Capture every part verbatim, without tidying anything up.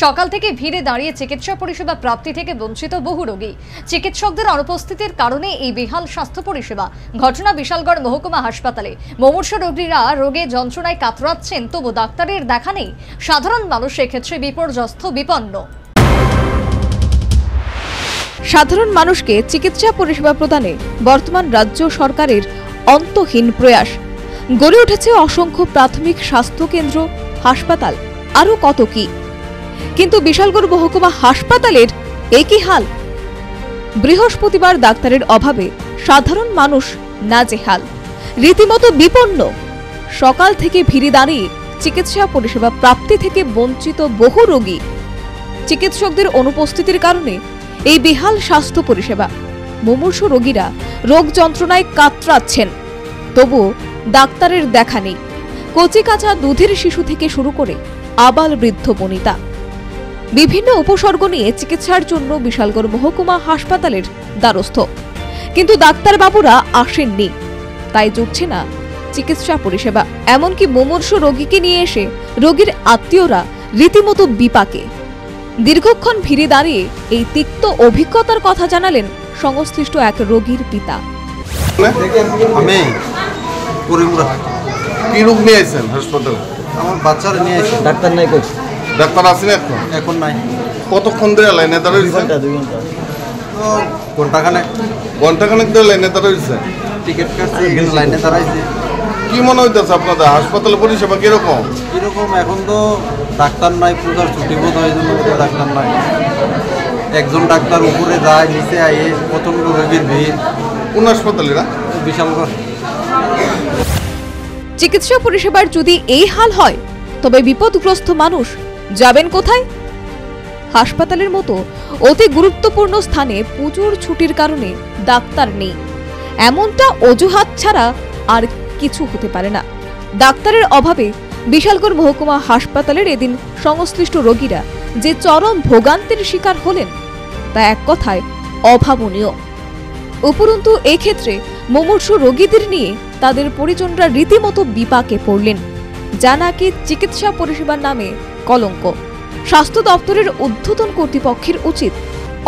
सकाल थेके भीड़े दाड़िये चिकित्सा परिसेवा प्राप्ति थेके वंचित बहु रोगी चिकित्सकदेर अनुपस्थितिर कारणे एई बेहाल स्वास्थ्य परिसेवा। घटना বিশালগড় महकुमा हासपाताले। मुमुर्षु रोगीरा रोगे यंत्रणाय़ कातराच्छेन तबु डाक्तारेर देखा नेई। साधारण मानुष एई क्षेत्रे विपर्यस्त विपन्न। साधारण मानुषके चिकित्सा परिसेवा प्रदाने बर्तमान राज्य सरकारेर अन्तहीन प्रयास। गड़े उठेছে असंख्य प्राथमिक स्वास्थ्य केंद्र हासपाताल आरो कत कि, किन्तु বিশালগড় महकुमा हासपातालेर एकी हाल। बृहस्पतिवार डाक्तारेर अभावे साधारण मानुष नाजेहाल, रीतिमतो विपन्न। सकाल थेके भिड़े दाड़िये चिकित्सा परिसेवा प्राप्ति थेके वंचित बहु रोगी चिकित्सकदेर अनुपस्थितिर कारणे এই বিহাল স্বাস্থ্য পরিষেবা। মুমূর্ষু রোগীরা রোগ যন্ত্রণায় কাতরাচ্ছেন, তবু ডাক্তারের দেখা নেই। কচিকাঁচা দুধের শিশু থেকে শুরু করে আবাল বৃদ্ধ বনিতা বিভিন্ন উপসর্গ নিয়ে চিকিৎসার জন্য বিশালগড় মহকুমা হাসপাতালের দ্বারস্থ, কিন্তু ডাক্তারবাবুরা আসেননি। তাই জুটছে না চিকিৎসা পরিষেবা। এমনকি মুমূর্ষু রোগীকে নিয়ে এসে রোগীর আত্মীয়রা রীতিমতো বিপাকে। দীর্ঘক্ষণ ভিড়ে দাঁড়িয়ে এই তিক্ত অভিজ্ঞতার কথা জানালেন সংশ্লিষ্ট এক রোগীর পিতা। আমি পরিমুরা কি রোগ নিয়ে আছেন হাসপাতালে? আমার বাচ্চা নিয়ে এসে ডাক্তার নাই। কোচ ডাক্তার আসেন এখন? এখন নাই। কতক্ষণ ধরে লাইনে দাঁড়িয়ে আছেন? দুই ঘন্টা। তো ঘন্টাখানেক ঘন্টাখানেক ধরে লাইনে দাঁড়িয়ে আছেন। টিকিট কাটছি কিন্তু লাইনে দাঁড়াইছি। কি মনে হইতাছে আপনাদের হাসপাতালে পরিষেবা কিরকম কিরকম? এখন তো ডাক্তার নাই, পূজার ছুটি বোধ হয় ডাক্তার নাই। একজন ডাক্তার উপরে যায়, নিচে আয়ে প্রচণ্ড রোগীর ভিড়। কোন হাসপাতালে? বিশালগড়। চিকিৎসা পরিষেবার যদি এই হাল হয়, তবে বিপদগ্রস্ত মানুষ যাবেন কোথায়? হাসপাতালের মতো অতি গুরুত্বপূর্ণ স্থানে পুজোর ছুটির কারণে ডাক্তার নেই, এমনটা অজুহাত ছাড়া আর কিছু হতে পারে না। ডাক্তারের অভাবে বিশালগড় মহকুমা হাসপাতালের এদিন সংশ্লিষ্ট রোগীরা যে চরম ভোগান্তির শিকার হলেন তা এক কথায় অভাবনীয়। উপরন্তু এক্ষেত্রে মুমূর্ষু রোগীদের নিয়ে তাদের পরিজনরা রীতিমতো বিপাকে পড়লেন, যা নাকি চিকিৎসা পরিষেবার নামে কলঙ্ক। স্বাস্থ্য দপ্তরের ঊর্ধ্বতন কর্তৃপক্ষের উচিত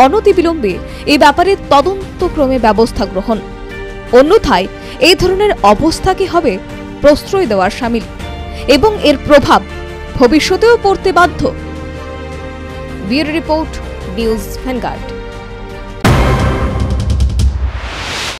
অনতিবিলম্বে এ ব্যাপারে তদন্তক্রমে ব্যবস্থা গ্রহণ, অন্যথায় এই ধরনের অবস্থা কি হবে প্রশ্রয় দেওয়ার সামিল এবং এর প্রভাব ভবিষ্যতেও পড়তে বাধ্য। Bureau report, news vanguard.